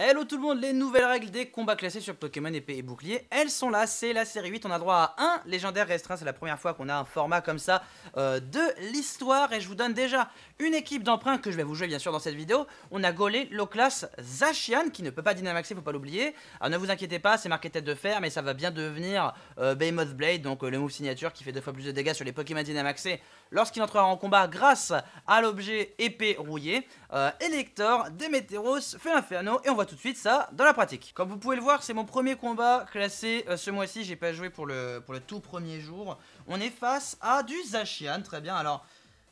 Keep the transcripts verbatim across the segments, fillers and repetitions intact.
Hello tout le monde, les nouvelles règles des combats classés sur Pokémon épée et bouclier, elles sont là, c'est la série huit, on a droit à un légendaire restreint, c'est la première fois qu'on a un format comme ça euh, de l'histoire, et je vous donne déjà une équipe d'emprunts que je vais vous jouer bien sûr dans cette vidéo. On a Gaulet, low class, Zacian, qui ne peut pas Dynamaxer, faut pas l'oublier. Alors ne vous inquiétez pas, c'est marqué tête de fer, mais ça va bien devenir euh, Behemoth Blade, donc euh, le move signature qui fait deux fois plus de dégâts sur les Pokémon Dynamaxer lorsqu'il entrera en combat grâce à l'objet épée rouillée, euh, Elector, Démétéros, Félinferno, et on voit tout de suite ça dans la pratique. Comme vous pouvez le voir, c'est mon premier combat classé euh, ce mois-ci. J'ai pas joué pour le, pour le tout premier jour. On est face à du Zacian. Très bien. Alors,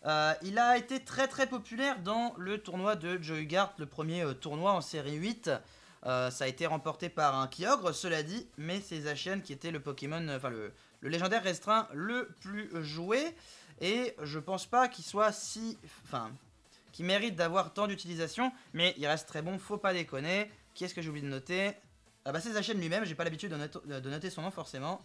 euh, il a été très très populaire dans le tournoi de Joyguard, le premier euh, tournoi en série huit. Euh, ça a été remporté par un Kyogre, cela dit, mais c'est Zacian qui était le Pokémon, enfin euh, le, le légendaire restreint le plus joué. Et je pense pas qu'il soit si... Enfin... qui mérite d'avoir tant d'utilisation, mais il reste très bon, faut pas déconner. Qu'est-ce que j'ai oublié de noter? Ah bah c'est Zacian lui-même, j'ai pas l'habitude de, not de noter son nom forcément.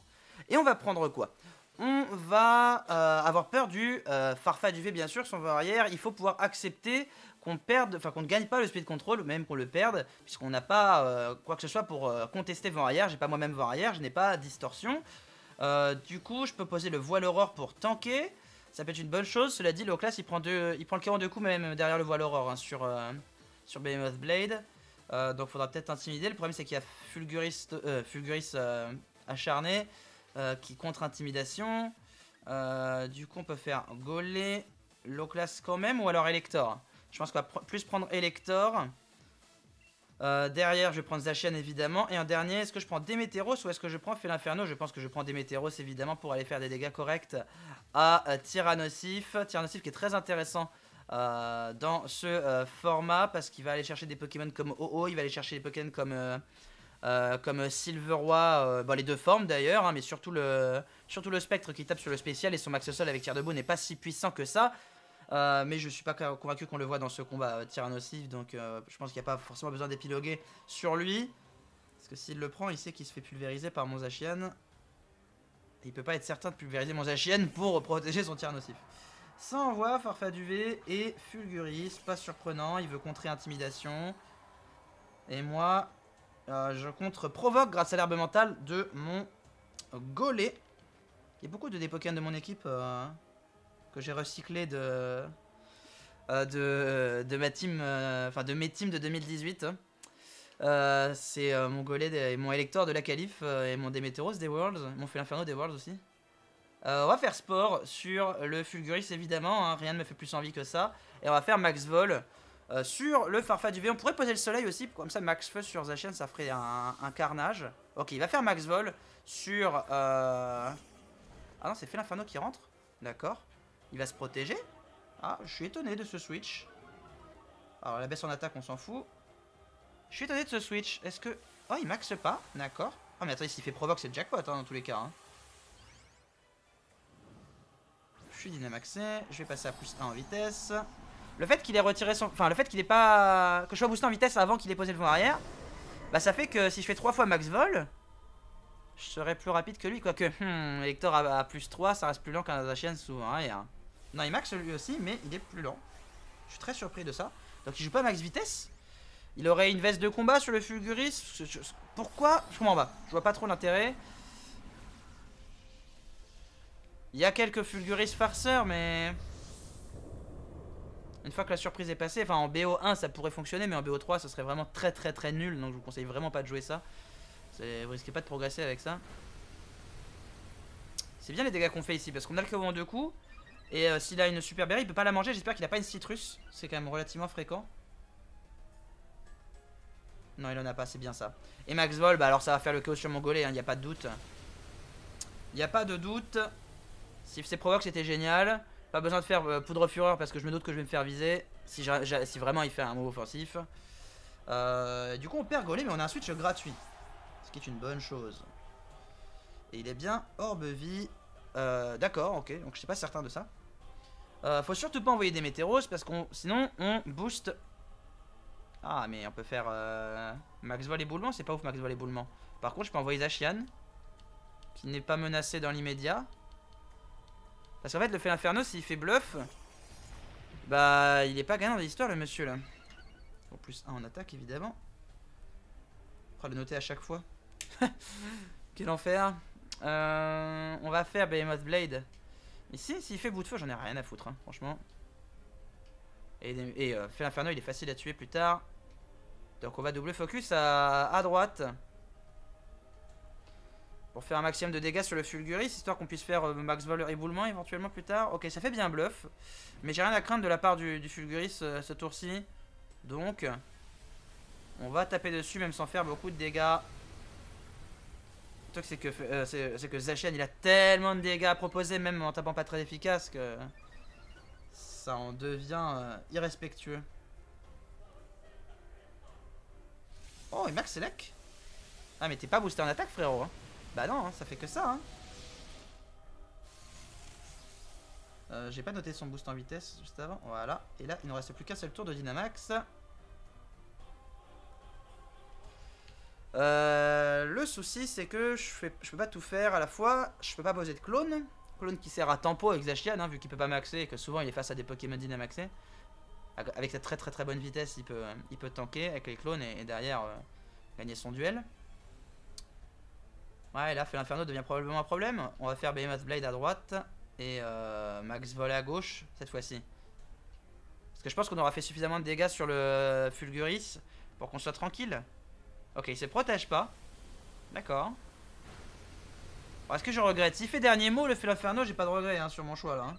Et on va prendre quoi? On va euh, avoir peur du euh, Farfaduvet bien sûr, son variaire. Il faut pouvoir accepter qu'on perde, enfin qu'on ne gagne pas le speed control, ou même qu'on le perde, puisqu'on n'a pas euh, quoi que ce soit pour euh, contester vent arrière. J'ai pas moi-même vent arrière, je n'ai pas distorsion. Euh, du coup, je peux poser le voile aurore pour tanker. Ça peut être une bonne chose, cela dit, le haut-class il prend deux, il prend le quarante-deux coups, même derrière le voile aurore hein, sur, euh, sur Behemoth Blade. Euh, donc faudra peut-être intimider. Le problème c'est qu'il y a Fulguris, euh, Fulguris euh, acharné euh, qui contre intimidation. Euh, du coup on peut faire Gaulet, low class quand même, ou alors Elector. Je pense qu'on va pr plus prendre Elector. Euh, derrière je vais prendre Zacian évidemment. Et en dernier, est-ce que je prends Démétéros ou est-ce que je prends Félinferno? Je pense que je prends Démétéros évidemment pour aller faire des dégâts corrects à euh, Tyranocif. Tyranocif qui est très intéressant euh, dans ce euh, format, parce qu'il va aller chercher des Pokémon comme Ho-Oh, il va aller chercher des Pokémon comme, euh, euh, comme Silveroi, euh, bon, les deux formes d'ailleurs, hein, mais surtout le, surtout le spectre qui tape sur le spécial, et son max sol avec tir de boue n'est pas si puissant que ça. Euh, mais je suis pas convaincu qu'on le voit dans ce combat euh, Tyranocif, donc euh, je pense qu'il n'y a pas forcément besoin d'épiloguer sur lui. Parce que s'il le prend, il sait qu'il se fait pulvériser par mon Zacian. Il peut pas être certain de pulvériser mon Zacian pour protéger son Tyranocif. Ça envoie Farfaduvet et Fulguris, pas surprenant, il veut contrer intimidation. Et moi, euh, je contre provoque grâce à l'herbe mentale de mon Gaulet. Il y a beaucoup de des Pokémon de mon équipe... Euh que j'ai recyclé de, euh, de, de ma team, enfin euh, de mes teams de deux mille dix-huit. Euh, c'est euh, mon Gaulet et mon Elector de la Calife euh, et mon Démétéros des Worlds, mon Félinferno des Worlds aussi. Euh, on va faire sport sur le Fulguris évidemment, hein, rien ne me fait plus envie que ça. Et on va faire max vol euh, sur le Farfaduvet. On pourrait poser le soleil aussi, comme ça max feu sur Zacian ça ferait un, un carnage. Ok, il va faire max vol sur... Euh... Ah non, c'est Félinferno qui rentre, d'accord. Il va se protéger. Ah, je suis étonné de ce switch. Alors, la baisse en attaque, on s'en fout. Je suis étonné de ce switch. Est-ce que... Oh, il maxe pas. D'accord. Ah, mais attendez, s'il fait provoque, c'est le jackpot, hein, dans tous les cas. Hein. Je suis dynamaxé. Je vais passer à plus un en vitesse. Le fait qu'il ait retiré son... Enfin, le fait qu'il ait pas... Que je sois boosté en vitesse avant qu'il ait posé le vent arrière. Bah, ça fait que si je fais trois fois max vol... Je serai plus rapide que lui. Quoique, hmm, Elector à, à plus trois, ça reste plus lent qu'un Zacian souvent. Hein, et, hein. Non, il max lui aussi, mais il est plus lent. Je suis très surpris de ça. Donc il joue pas max vitesse. Il aurait une veste de combat sur le Fulguris. Pourquoi? Je comprends pas. Je vois pas trop l'intérêt. Il y a quelques Fulguris farceurs, mais... Une fois que la surprise est passée, enfin en B O un ça pourrait fonctionner, mais en B O trois ça serait vraiment très très très nul. Donc je vous conseille vraiment pas de jouer ça. Vous risquez pas de progresser avec ça. C'est bien les dégâts qu'on fait ici, parce qu'on a le K O en deux coups. Et euh, s'il a une super berry, il peut pas la manger. J'espère qu'il a pas une citrus. C'est quand même relativement fréquent. Non, il en a pas, c'est bien ça. Et Max Vol, bah alors ça va faire le K O sur mon Gaulet, il hein, n'y a pas de doute. Il n'y a pas de doute. Si c'est provoque, c'était génial. Pas besoin de faire euh, poudre fureur parce que je me doute que je vais me faire viser. Si, j j si vraiment il fait un move offensif. Euh, du coup, on perd Gaulet, mais on a un switch gratuit. Ce qui est une bonne chose. Et il est bien orbe vie. Euh, D'accord, ok, donc je suis pas certain de ça. Euh, faut surtout pas envoyer des météros parce qu'on sinon on booste. Ah mais on peut faire euh, max vol éboulement, c'est pas ouf max vol éboulement. Par contre je peux envoyer Zacian, qui n'est pas menacé dans l'immédiat. Parce qu'en fait le Félinferno s'il fait bluff, bah il est pas gagnant de l'histoire le monsieur là. Pour plus un en attaque évidemment. pourra le noter à chaque fois. Quel enfer. Euh, on va faire Behemoth Blade. Ici, s'il fait bout de feu, j'en ai rien à foutre, hein, franchement. Et, et euh, Félinferno, il est facile à tuer plus tard. Donc on va double focus à, à droite. Pour faire un maximum de dégâts sur le Fulguris, histoire qu'on puisse faire euh, max vol éboulement éventuellement plus tard. Ok, ça fait bien bluff. Mais j'ai rien à craindre de la part du, du Fulguris euh, ce tour-ci. Donc, on va taper dessus même sans faire beaucoup de dégâts. C'est que, euh, c'est que Zacian, il a tellement de dégâts à proposer, même en tapant pas très efficace, que ça en devient euh, irrespectueux. Oh, et Max Selec. Ah, mais t'es pas boosté en attaque, frérot. Hein. Bah non, hein, ça fait que ça. Hein. Euh, J'ai pas noté son boost en vitesse juste avant. Voilà. Et là, il ne reste plus qu'un seul tour de Dynamax. Euh, le souci, c'est que je, fais, je peux pas tout faire à la fois. Je peux pas poser de clone. Clone qui sert à tempo avec Zacian, hein, vu qu'il peut pas maxer et que souvent il est face à des Pokémon Dynamaxer. Avec sa très très très bonne vitesse, il peut, il peut tanker avec les clones et, et derrière euh, gagner son duel. Ouais, et là, Félinferno devient probablement un problème. On va faire Behemoth Blade à droite et euh, Max Volet à gauche cette fois-ci. Parce que je pense qu'on aura fait suffisamment de dégâts sur le Fulguris pour qu'on soit tranquille. Ok, il se protège pas. D'accord. Bon, est-ce que je regrette? S'il fait dernier mot, le Félinferno, j'ai pas de regret hein, sur mon choix là. Hein.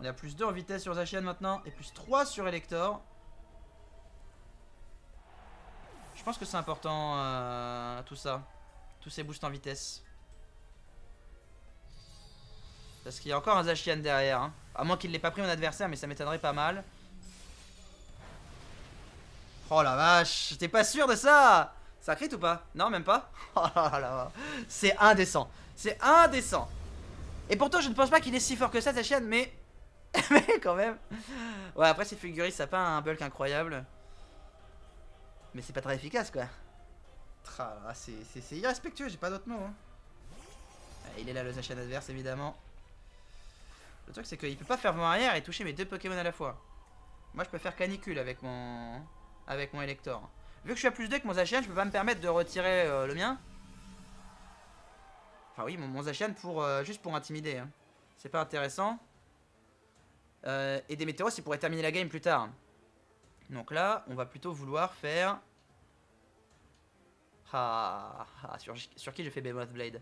On a plus deux en vitesse sur Zacian maintenant et plus trois sur Elector. Je pense que c'est important euh, tout ça. Tous ces boosts en vitesse. Parce qu'il y a encore un Zacian derrière. Hein. À moins qu'il l'ait pas pris mon adversaire, mais ça m'étonnerait pas mal. Oh la vache, j'étais pas sûr de ça. Ça crit ou pas? Non, même pas. Oh là là, c'est indécent. C'est indécent. Et pourtant, je ne pense pas qu'il est si fort que ça, Zacian, mais... mais quand même. Ouais, après, c'est Fulguris, ça a pas un bulk incroyable. Mais c'est pas très efficace, quoi. C'est irrespectueux, j'ai pas d'autre mot. Hein. Il est là, le Zacian adverse, évidemment. Le truc, c'est qu'il peut pas faire vent arrière et toucher mes deux Pokémon à la fois. Moi, je peux faire canicule avec mon... avec mon Elector. Vu que je suis à plus deux que mon Zacian, je peux pas me permettre de retirer euh, le mien. Enfin oui, mon, mon Zacian pour euh, juste pour intimider. Hein. C'est pas intéressant. Euh, et Démétéros, il pourrait terminer la game plus tard. Donc là, on va plutôt vouloir faire... Ah, ah sur, sur qui j'ai fait Behemoth Blade?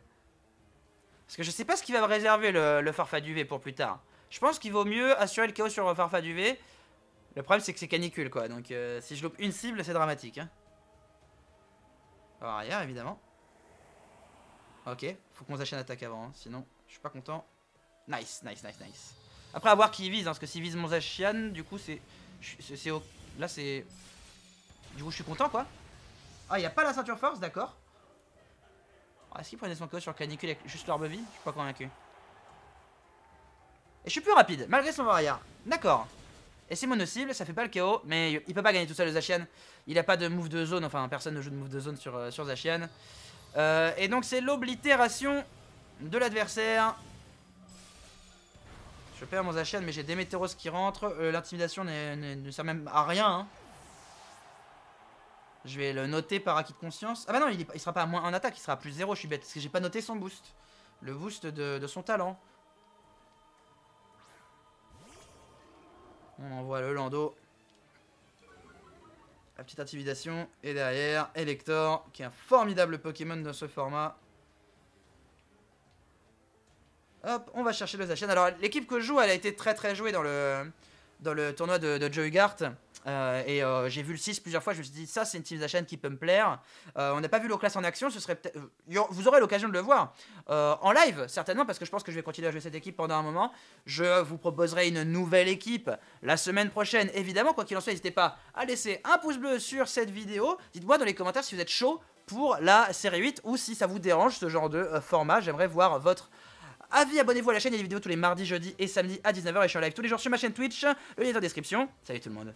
Parce que je sais pas ce qu'il va me réserver le, le Farfaduvet pour plus tard. Je pense qu'il vaut mieux assurer le chaos sur le Farfaduvet. Le problème, c'est que c'est canicule, quoi. Donc, euh, si je loupe une cible, c'est dramatique. Hein. Alors, arrière, évidemment. Ok, faut qu'on Zacian attaque avant. Hein. Sinon, je suis pas content. Nice, nice, nice, nice. Après, à voir qui vise. Hein, parce que s'il vise mon Zacian, du coup, c'est... Là, c'est... Du coup, je suis content, quoi. Ah, il n'y a pas la ceinture force, d'accord. Est-ce qu'il prenait son chaos sur canicule avec juste l'orbe vie? Je suis pas convaincu. Et je suis plus rapide, malgré son barrière. D'accord. Et c'est mono-cible, ça fait pas le chaos, mais il peut pas gagner tout seul le Zacian. Il a pas de move de zone, enfin personne ne joue de move de zone sur, euh, sur Zacian. Euh, et donc c'est l'oblitération de l'adversaire. Je perds mon Zacian, mais j'ai Démétéros qui rentre. Euh, L'intimidation ne sert même à rien. Hein. Je vais le noter par acquis de conscience. Ah bah non, il, est, il sera pas à moins un attaque, il sera à plus zéro, je suis bête. Parce que j'ai pas noté son boost. Le boost de, de son talent. On envoie le Lando. La petite intimidation. Et derrière, Elector, qui est un formidable Pokémon dans ce format. Hop, on va chercher le Zacian. Alors, l'équipe que je joue, elle a été très très jouée dans le, dans le tournoi de, de Joey Gart. Euh, et euh, j'ai vu le six plusieurs fois, je me suis dit, ça c'est une team Zacian qui peut me plaire. Euh, on n'a pas vu l'O-Class en action, ce serait peut-être... Vous aurez l'occasion de le voir euh, en live, certainement, parce que je pense que je vais continuer à jouer cette équipe pendant un moment. Je vous proposerai une nouvelle équipe la semaine prochaine, évidemment. Quoi qu'il en soit, n'hésitez pas à laisser un pouce bleu sur cette vidéo. Dites-moi dans les commentaires si vous êtes chaud pour la série huit ou si ça vous dérange ce genre de euh, format. J'aimerais voir votre... avis, abonnez-vous à la chaîne, il y a des vidéos tous les mardis, jeudis et samedis à dix-neuf heures et je suis en live tous les jours sur ma chaîne Twitch, le lien est en description. Salut tout le monde.